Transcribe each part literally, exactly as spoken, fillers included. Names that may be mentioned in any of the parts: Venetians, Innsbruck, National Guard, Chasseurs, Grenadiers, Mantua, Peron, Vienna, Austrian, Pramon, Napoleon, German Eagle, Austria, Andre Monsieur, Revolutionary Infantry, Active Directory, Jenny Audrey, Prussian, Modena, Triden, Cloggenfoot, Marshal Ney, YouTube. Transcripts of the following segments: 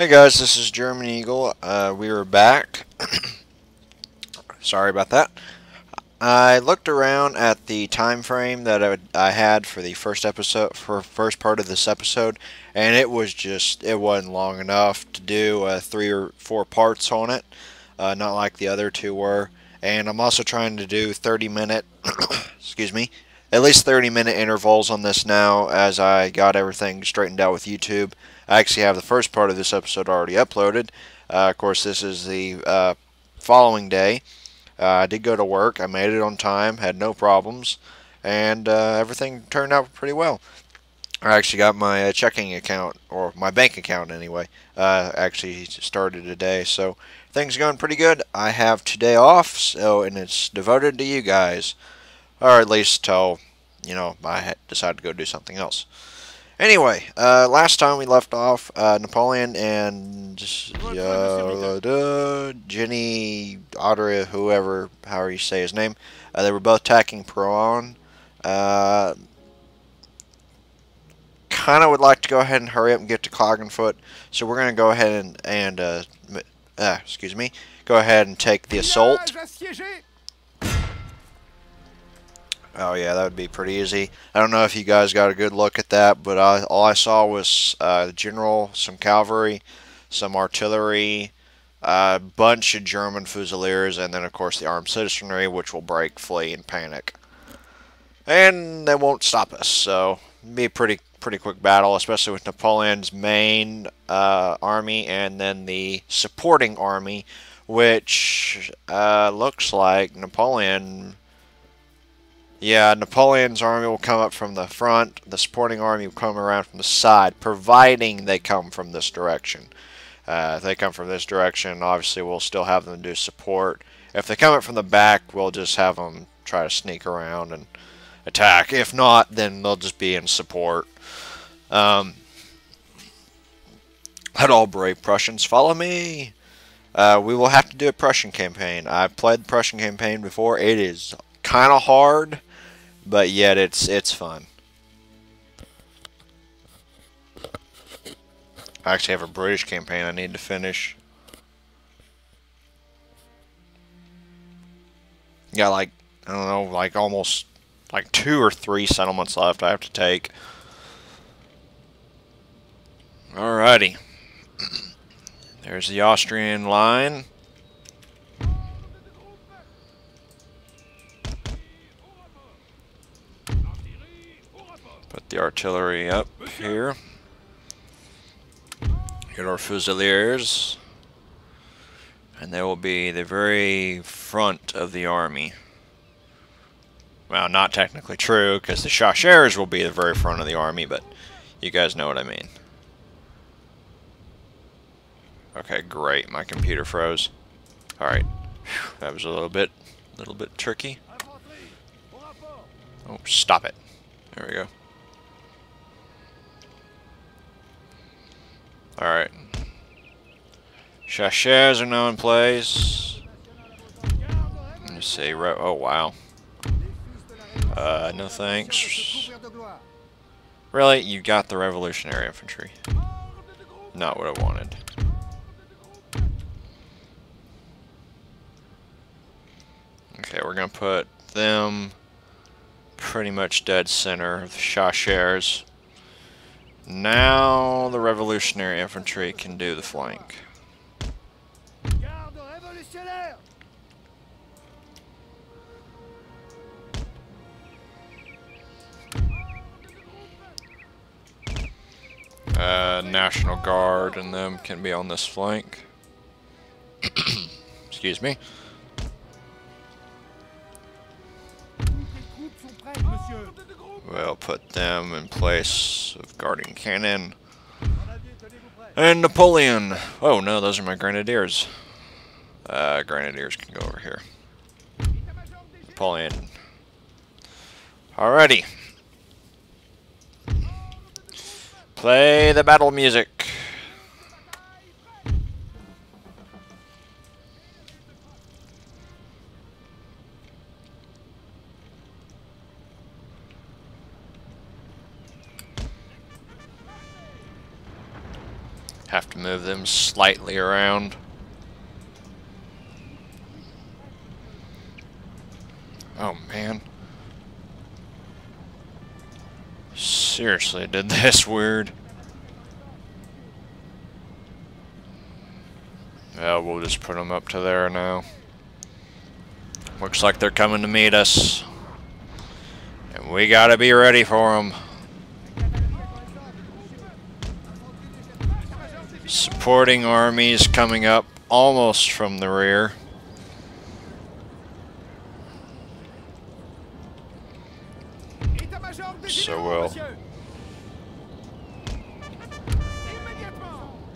Hey guys, this is German Eagle. Uh, we were back. Sorry about that. I looked around at the time frame that I, would, I had for the first episode, for first part of this episode, and it was just it wasn't long enough to do uh, three or four parts on it, uh, not like the other two were. And I'm also trying to do thirty minute, excuse me, at least thirty minute intervals on this now, as I got everything straightened out with YouTube. I actually have the first part of this episode already uploaded. Uh, of course, this is the uh, following day. Uh, I did go to work. I made it on time, had no problems, and uh, everything turned out pretty well. I actually got my uh, checking account, or my bank account anyway, uh, actually started today. So things are going pretty good. I have today off, so and it's devoted to you guys, or at least till, you know, I decide to go do something else. Anyway, uh, last time we left off, uh, Napoleon and uh, uh, Jenny Audrey, whoever, however you say his name, uh, they were both attacking Peron. Uh, kind of would like to go ahead and hurry up and get to Cloggenfoot, so we're going to go ahead and, and uh, uh, excuse me, go ahead and take the assault. Oh yeah, that would be pretty easy. I don't know if you guys got a good look at that, but I, all I saw was uh, the general, some cavalry, some artillery, a uh, bunch of German fusiliers, and then of course the armed citizenry, which will break, flee, and panic. And they won't stop us, so it'd be a pretty, pretty quick battle, especially with Napoleon's main uh, army and then the supporting army, which uh, looks like Napoleon... Yeah, Napoleon's army will come up from the front. The supporting army will come around from the side, providing they come from this direction. Uh, if they come from this direction, obviously we'll still have them do support. If they come up from the back, we'll just have them try to sneak around and attack. If not, then they'll just be in support. Um, let all brave Prussians follow me. Uh, we will have to do a Prussian campaign. I've played the Prussian campaign before. It is kind of hard. But yet it's it's fun. I actually have a British campaign I need to finish. Got like, I don't know, like almost like two or three settlements left I have to take. Alrighty. There's the Austrian line. Put the artillery up here. Get our fusiliers. And they will be the very front of the army. Well, not technically true, because the Chasseurs will be the very front of the army, but you guys know what I mean. Okay, great. My computer froze. Alright. That was a little bit, little bit tricky. Oh, stop it. There we go. Alright. Chasseurs are now in place. Let me see. Oh, wow. Uh, no thanks. Really? You got the Revolutionary Infantry. Not what I wanted. Okay, we're gonna put them pretty much dead center of the Chasseurs. Now the Revolutionary Infantry can do the flank. Uh, National Guard and them can be on this flank. Excuse me. We'll put them in place of guarding cannon. And Napoleon! Oh no, those are my Grenadiers. Uh, Grenadiers can go over here. Napoleon. Alrighty. Play the battle music. have to move them slightly around. Oh man. Seriously, did this weird. Well, we'll just put them up to there now. Looks like they're coming to meet us. And we gotta be ready for them. Supporting armies coming up almost from the rear. So well.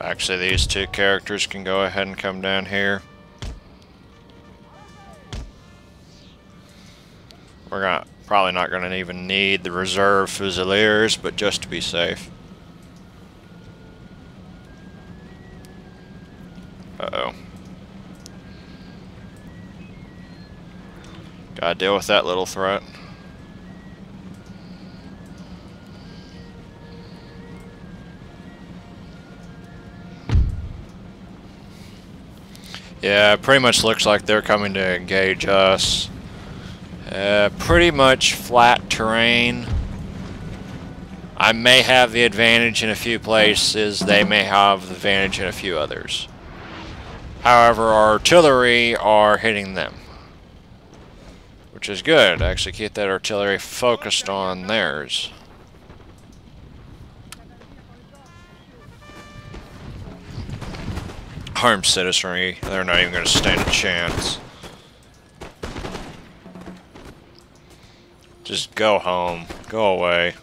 Actually, these two characters can go ahead and come down here. We're not, probably not going to even need the reserve fusiliers, but just to be safe. Uh-oh. Gotta deal with that little threat. Yeah, pretty much looks like they're coming to engage us. Uh, pretty much flat terrain. I may have the advantage in a few places, they may have the advantage in a few others. However, our artillery are hitting them, which is good. Actually, keep that artillery focused on theirs. Armed citizenry, they're not even going to stand a chance. Just go home. Go away.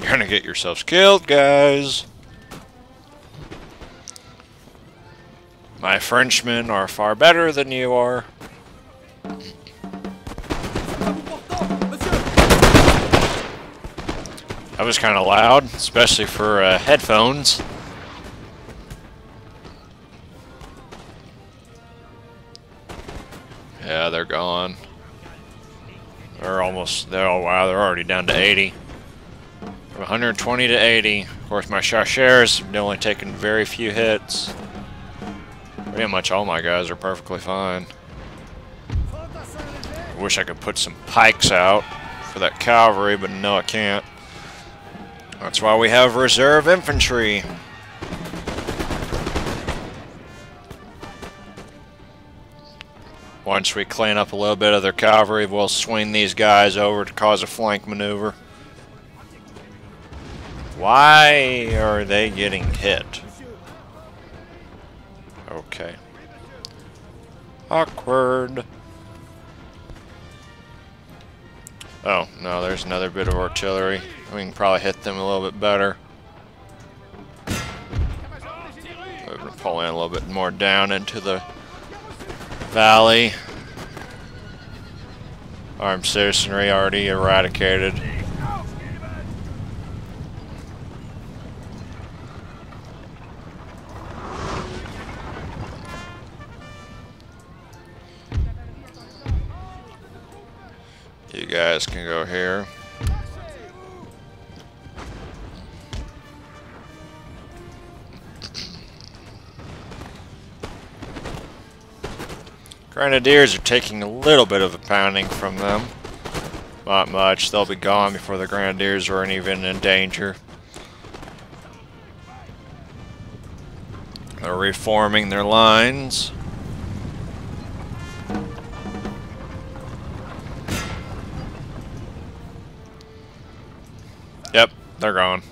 You're going to get yourselves killed, guys. My Frenchmen are far better than you are. That was kind of loud, especially for uh, headphones. Yeah, they're gone. They're almost there. Oh wow, they're already down to eighty. From one hundred twenty to eighty. Of course, my Chasseurs have only taken very few hits. Pretty much all my guys are perfectly fine. I wish I could put some pikes out for that cavalry, but no, I can't. That's why we have reserve infantry. Once we clean up a little bit of their cavalry, we'll swing these guys over to cause a flank maneuver. Why are they getting hit? Okay. Awkward. Oh, no, there's another bit of artillery. We can probably hit them a little bit better. Move Napoleon a little bit more down into the valley. Armed citizenry already eradicated. You guys can go here. Grenadiers are taking a little bit of a pounding from them. Not much. They'll be gone before the Grenadiers aren't even in danger. They're reforming their lines. Yep, they're gone.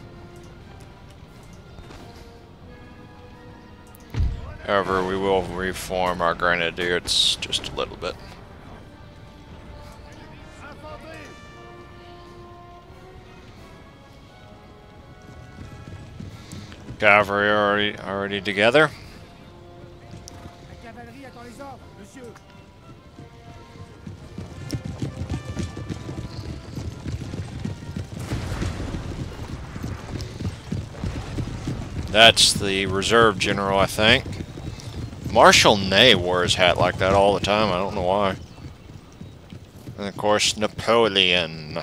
However, we will reform our Grenadiers just a little bit. Cavalry already already together. That's the reserve general, I think. Marshal Ney wore his hat like that all the time. I don't know why. And of course, Napoleon.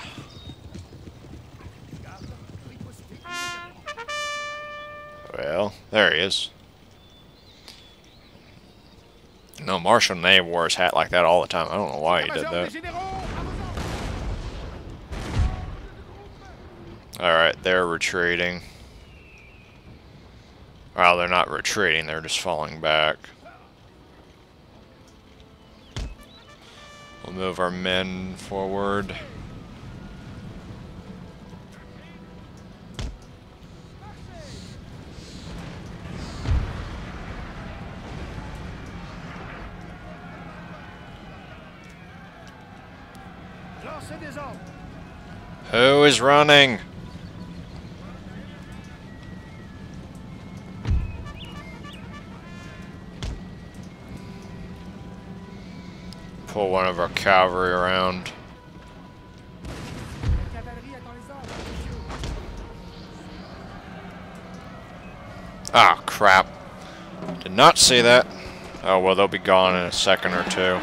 Well, there he is. No, Marshal Ney wore his hat like that all the time. I don't know why he did that. Alright, they're retreating. Well, they're not retreating, they're just falling back. We'll move our men forward. Who is running? Pull one of our cavalry around. Ah, crap. Did not see that. Oh, well, they'll be gone in a second or two.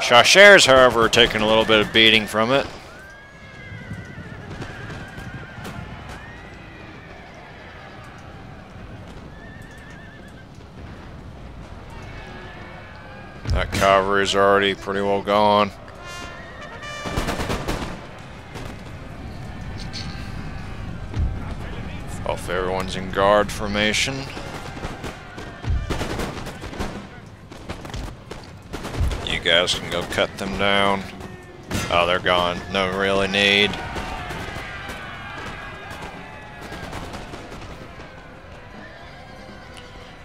Chasseurs, however, are taking a little bit of beating from it. That cavalry is already pretty well gone. Off, everyone's in guard formation. You guys can go cut them down. Oh, they're gone. No really need.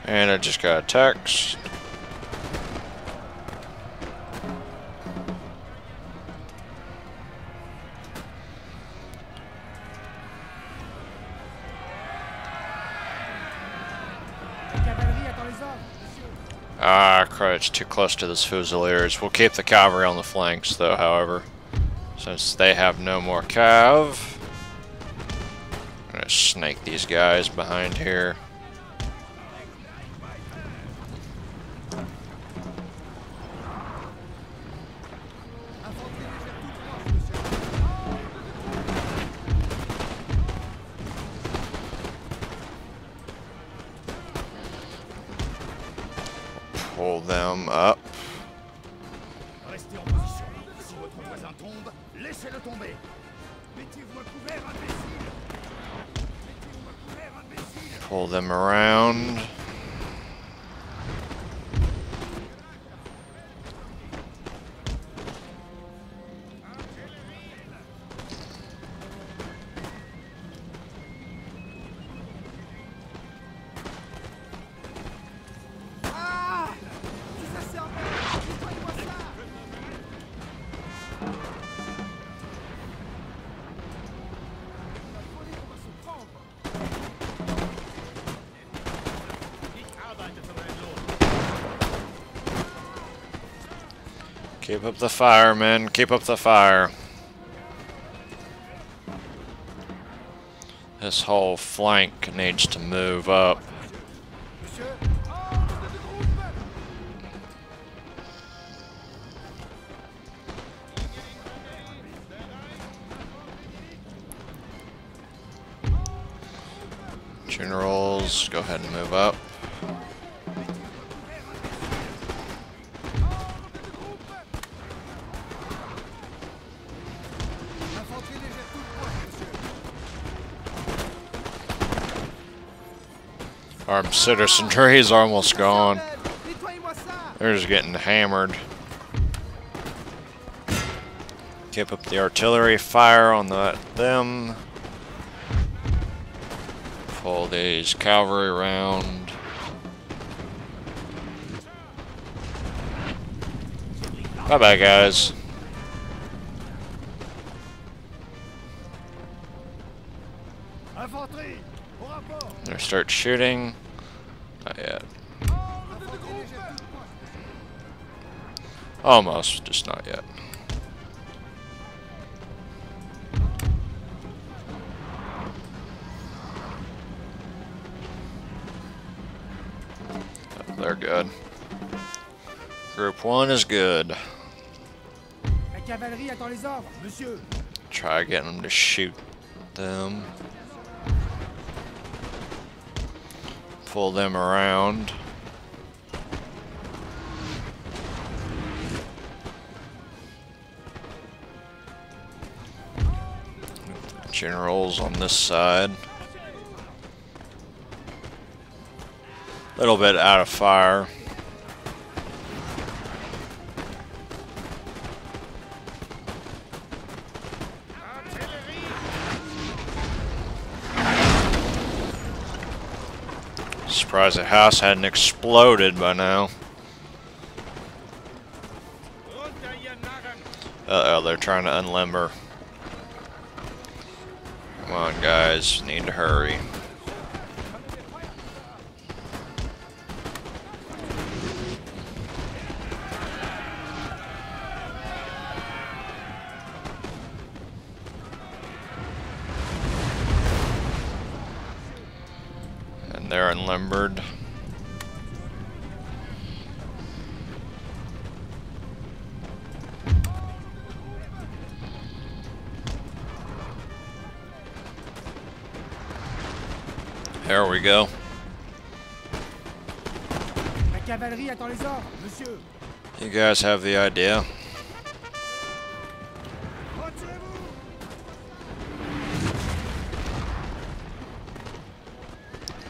And I just got a text. Ah, crud, it's too close to this Fusiliers. We'll keep the cavalry on the flanks, though, however, since they have no more cav. I'm going to snake these guys behind here. Pull them up. Pull them around. Keep up the fire, men. Keep up the fire. This whole flank needs to move up. Generals, go ahead and move up. Our citizenry is almost gone. They're just getting hammered. Keep up the artillery fire on the, them. Pull these cavalry around. Bye bye, guys. They start shooting. Not yet. Almost, just not yet. They're good. Group one is good. Try getting them to shoot them. Pull them around. Generals on this side. A little bit out of fire. Surprised the house hadn't exploded by now. Uh oh, they're trying to unlimber. Come on, guys, need to hurry. And they're unlimbered. There we go. You guys have the idea.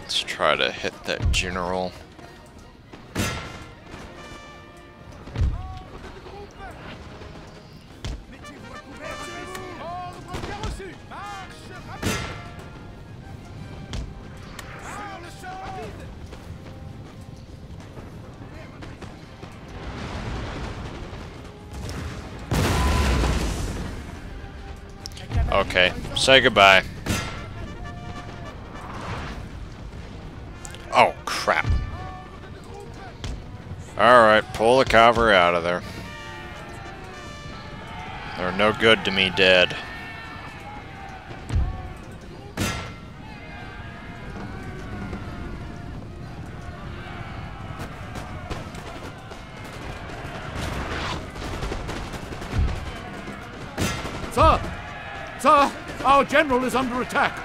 Let's try to hit that general. Okay, say goodbye. Oh, crap. Alright, pull the cavalry out of there. They're no good to me dead. Our general is under attack.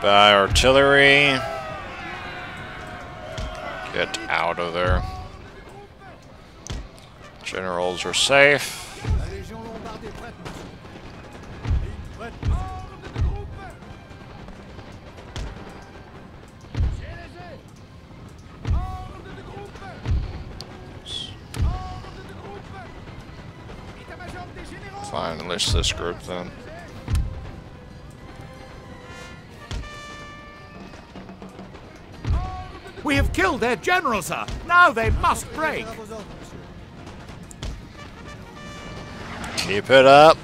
By artillery. Get out of there. Generals are safe. Fine, enlist this group then. We have killed their general, sir. Now they must break. Keep it up.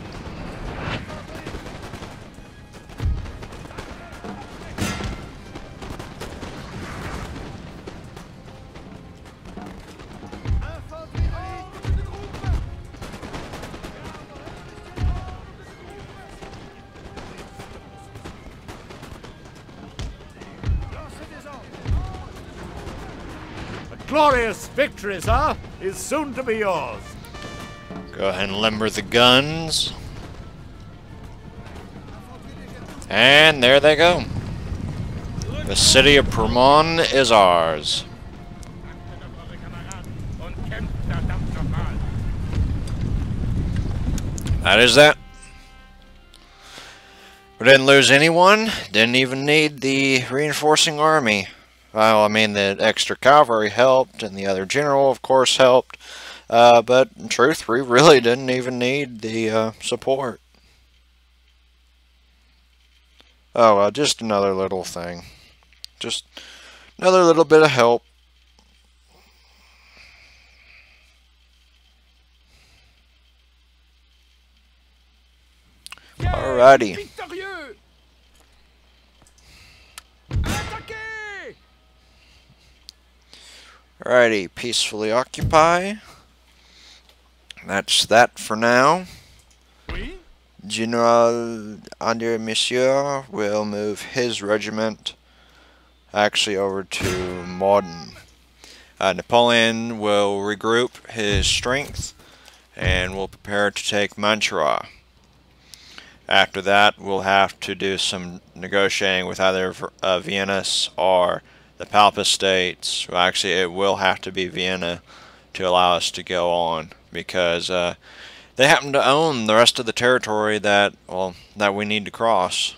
Glorious victory, sir, is soon to be yours. Go ahead and limber the guns. And there they go. The city of Pramon is ours. That is that. We didn't lose anyone. Didn't even need the reinforcing army. Well, I mean, the extra cavalry helped, and the other general, of course, helped. Uh, but in truth, we really didn't even need the uh, support. Oh, well, just another little thing. Just another little bit of help. Alrighty. Alrighty, peacefully occupy. That's that for now. General Andre Monsieur will move his regiment actually over to Modena. Uh, Napoleon will regroup his strength and will prepare to take Mantua. After that, we'll have to do some negotiating with either uh, Vienna or the Papal States. Well, actually, it will have to be Vienna to allow us to go on, because uh, they happen to own the rest of the territory that well that we need to cross.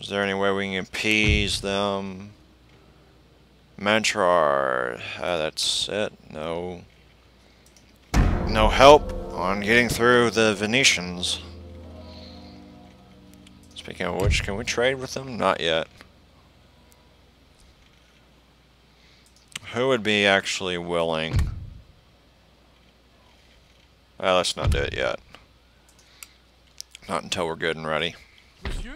Is there any way we can appease them? Manchar, uh, that's it. No, no help on getting through the Venetians. Speaking of which, can we trade with them? Not yet. Who would be actually willing? Uh, let's not do it yet. Not until we're good and ready. Monsieur?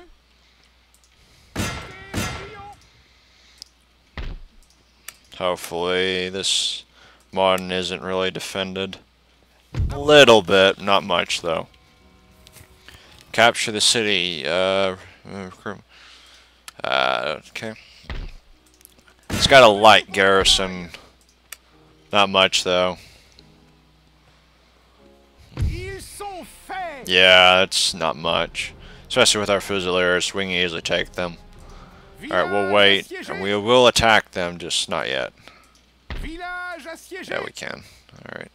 Hopefully this Modena isn't really defended. A little bit, not much though. Capture the city. Uh, uh, okay. It's got a light garrison. Not much though. Yeah, it's not much. Especially with our fusiliers, we can easily take them. Alright, we'll wait, and we will attack them, just not yet. Yeah, we can. Alright.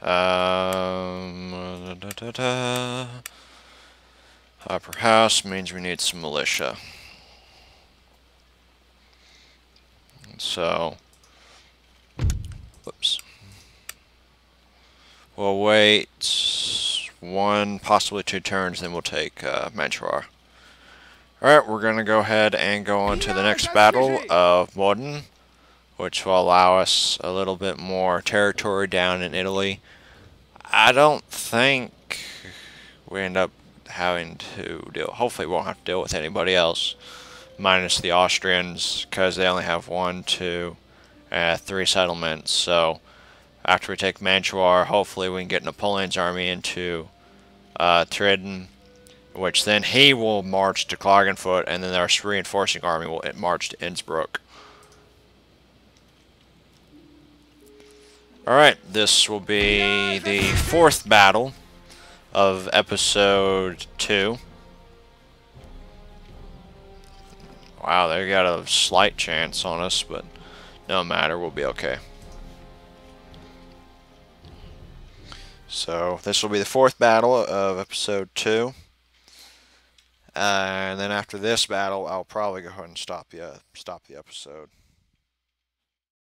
Um, da, da, da. Upper house means we need some militia. So, whoops. We'll wait one, possibly two turns, then we'll take uh, Mantua. Alright, we're going to go ahead and go on to the next battle of Modena, which will allow us a little bit more territory down in Italy. I don't think we end up having to deal... Hopefully we won't have to deal with anybody else, minus the Austrians, because they only have one, two, uh, three settlements. So after we take Mantua, hopefully we can get Napoleon's army into uh, Triden, which then he will march to Cloggenfoot, and then our reinforcing army will march to Innsbruck. Alright, this will be the fourth battle of episode two. Wow, they got a slight chance on us, but no matter, we'll be okay. So, this will be the fourth battle of episode two. Uh, and then after this battle, I'll probably go ahead and stop the, uh, stop the episode.